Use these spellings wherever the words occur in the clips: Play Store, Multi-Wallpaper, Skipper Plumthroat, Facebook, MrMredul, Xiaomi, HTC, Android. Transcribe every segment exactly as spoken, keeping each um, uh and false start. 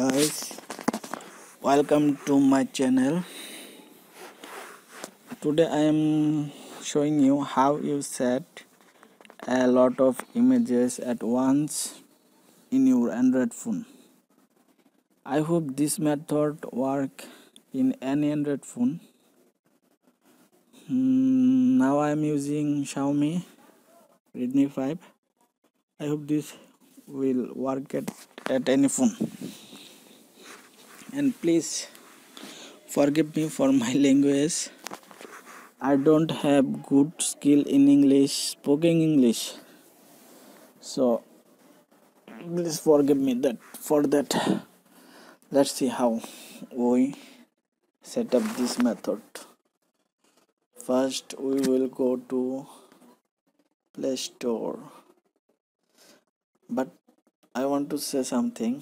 guys, welcome to my channel. Today I am showing you how you set a lot of images at once in your Android phone. I hope this method works in any Android phone. Mm, now I am using Xiaomi Redmi five. I hope this will work at, at any phone, and please forgive me for my language. I don't have good skill in English, spoken English, so please forgive me that for that. Let's see how we set up this method. First we will go to Play Store, but I want to say something.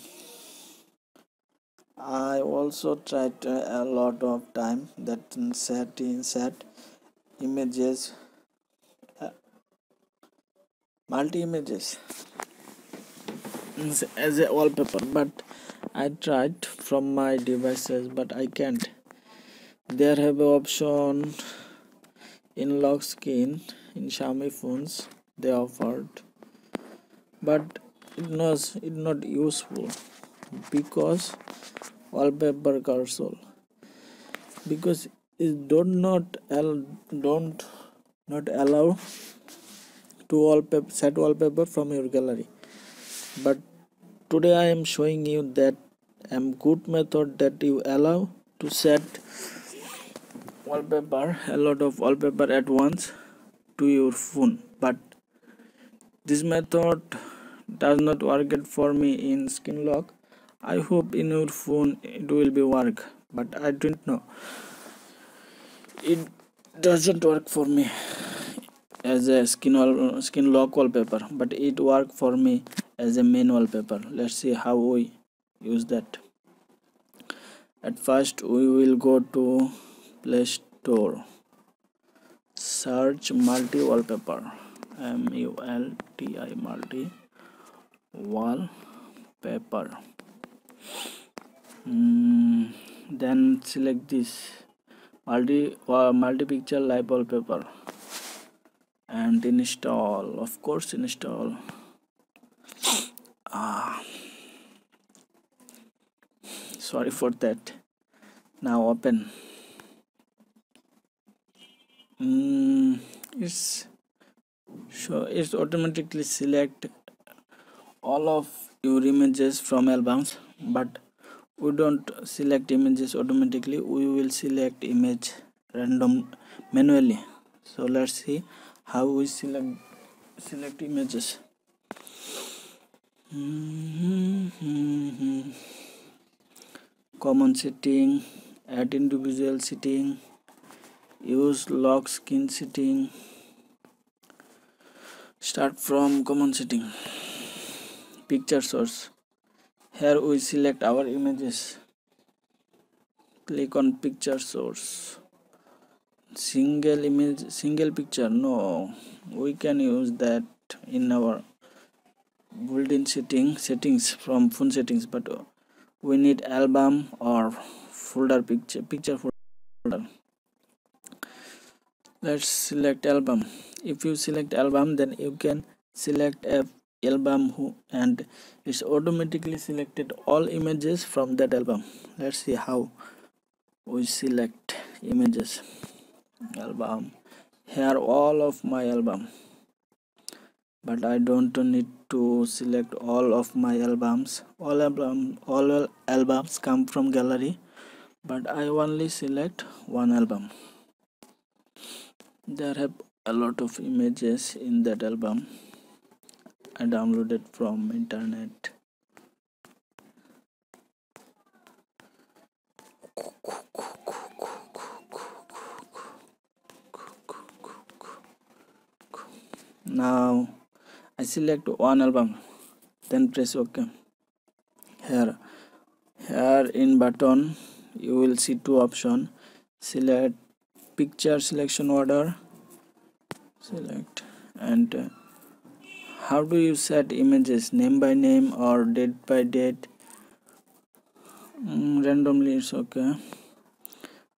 I also tried a lot of time that set insert images, uh, multi images as a wallpaper, but I tried from my devices, but I can't. There have an option in lock screen in Xiaomi phones they offered, but it was it not useful because wallpaper cursor, because it don't not don't not allow to wallpaper set wallpaper from your gallery. But today I am showing you that am good method that you allow to set wallpaper, a lot of wallpaper at once to your phone. But this method does not work for me in screen lock. I hope in your phone it will be work, but I don't know, it doesn't work for me as a skin wall, skin lock wallpaper, but it work for me as a main wallpaper. Let's see how we use that. At first we will go to Play Store, search multi wallpaper, M U L T I multi wallpaper. Mm, then select this multi uh, multi picture live wallpaper and install, of course install. Ah, sorry for that. Now open. Mm, it's so it's automatically select all of your images from albums, but we don't select images automatically. We will select image random manually. So let's see how we select select images. Mm-hmm. Common setting, add individual setting, use lock skin setting. Start from common setting. Picture source. Here we select our images. Click on picture source. Single image, single picture. No, we can use that in our built-in setting settings from phone settings, but we need album or folder picture picture folder. Let's select album. If you select album, then you can select a album who and it's automatically selected all images from that album. Let's see how we select images. Album, here all of my album, but I don't need to select all of my albums. All album all albums come from gallery, but I only select one album. There have a lot of images in that album. I downloaded from internet. Now I select one album, then press OK. Here, here in button you will see two options. Select picture selection order. Select and. Uh, How do you set images, name by name or date by date? mm, randomly. It's okay.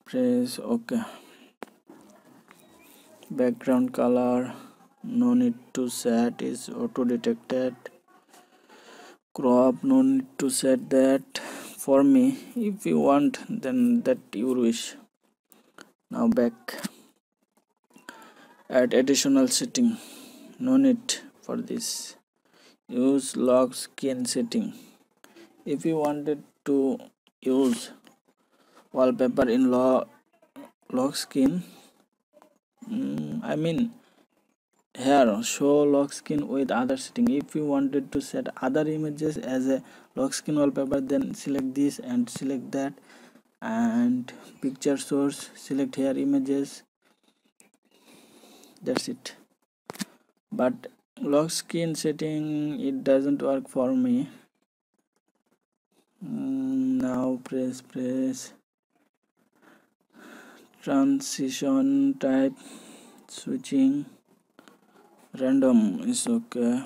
Press okay. Background color, no need to set, is auto detected. Crop, no need to set that for me. If you want, then that your wish. Now back, add additional setting, no need for this. Use lock skin setting. If you wanted to use wallpaper in lock lock skin, mm, I mean here show lock skin with other setting. If you wanted to set other images as a lock skin wallpaper, then select this and select that, and picture source, select here images. That's it. But lock skin setting, it doesn't work for me. Mm, now press press transition type, switching, random is okay.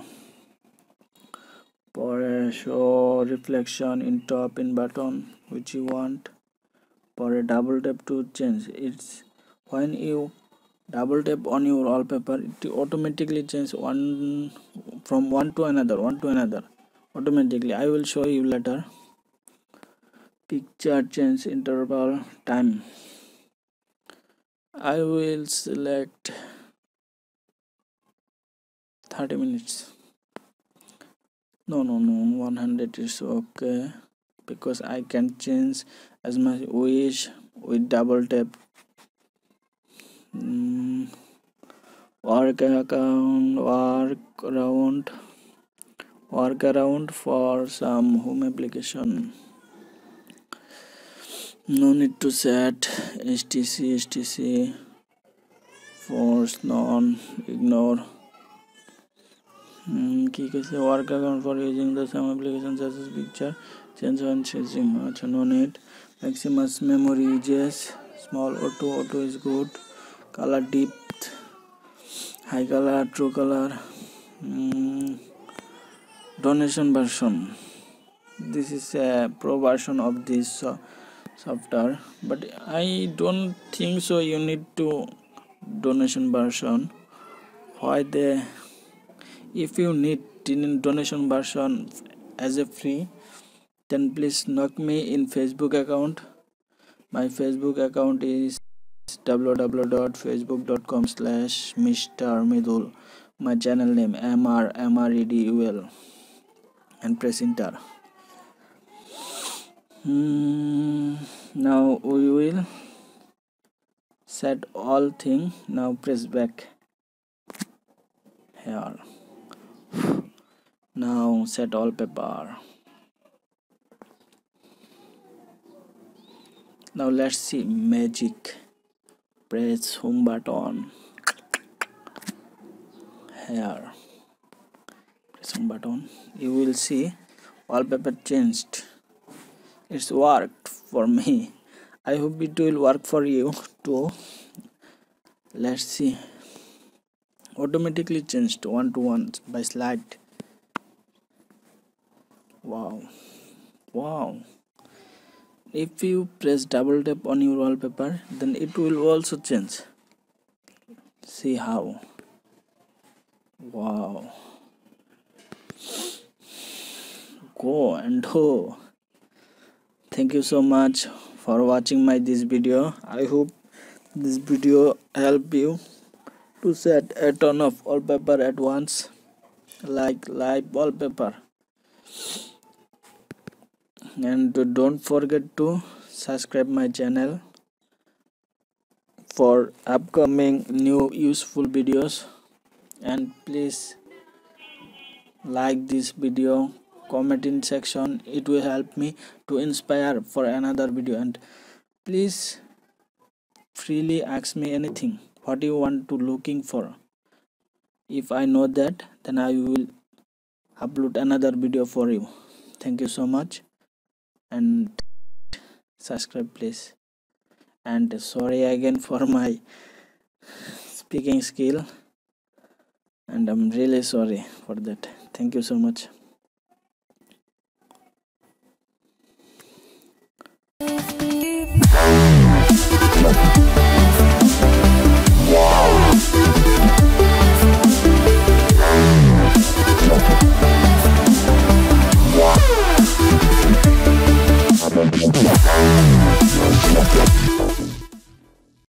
For show reflection in top in button, which you want. For a double tap to change, it's when you double tap on your wallpaper, it automatically change one from one to another, one to another automatically. I will show you later. Picture change interval time, I will select thirty minutes. No, no, no, one hundred is okay, because I can change as much wish with double tap. Mm, work around, work around, work around for some home application. No need to set H T C, H T C, force non, ignore. Hmm, work account for using the same application such as picture change and changing. Achha, no need. Maximus memory uses small auto, auto is good. Color depth, high color, true color. Hmm, donation version, this is a pro version of this uh, software, but I don't think so you need to donation version. Why they, if you need donation version as a free, then please knock me in Facebook account. My Facebook account is w w w dot facebook dot com slash Mister Mredul. My channel name M R M R E D U L, and press enter. Hmm, now we will set all thing. Now press back here. Now set all paper. Now let's see magic. Press home button here. Press home button. You will see wallpaper changed. It's worked for me. I hope it will work for you too. Let's see. Automatically changed one to one by slide. Wow, wow. If you press double tap on your wallpaper, then it will also change. See how. Wow. Go and do. Thank you so much for watching my this video. I hope this video help you to set a ton of wallpaper at once, like live wallpaper. And don't forget to subscribe my channel for upcoming new useful videos, and please like this video, comment in section, it will help me to inspire for another video. And please freely ask me anything what you want to looking for. If I know that, then I will upload another video for you. Thank you so much, and subscribe please. And sorry again for my speaking skill, and I'm really sorry for that. Thank you so much.